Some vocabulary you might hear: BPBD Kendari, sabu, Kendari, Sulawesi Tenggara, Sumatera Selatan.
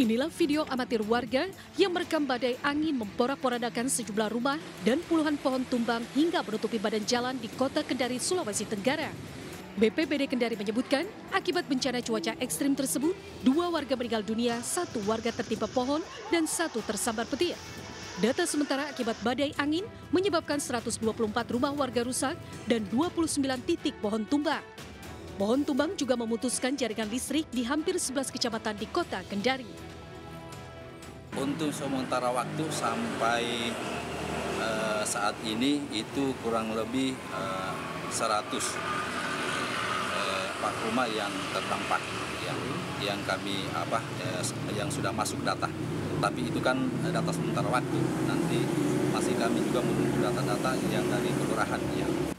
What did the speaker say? Inilah video amatir warga yang merekam badai angin memporak-porandakan sejumlah rumah dan puluhan pohon tumbang hingga menutupi badan jalan di kota Kendari, Sulawesi Tenggara. BPBD Kendari menyebutkan, akibat bencana cuaca ekstrim tersebut, 2 warga meninggal dunia, 1 warga tertimpa pohon, dan 1 tersambar petir. Data sementara akibat badai angin menyebabkan 124 rumah warga rusak dan 29 titik pohon tumbang. Pohon tumbang juga memutuskan jaringan listrik di hampir 11 kecamatan di kota Kendari. Untuk sementara waktu sampai saat ini itu kurang lebih 100 rumah yang terdampak yang kami yang sudah masuk data. Tapi itu kan data sementara waktu. Nanti masih kami juga menunggu data-data yang dari kelurahan.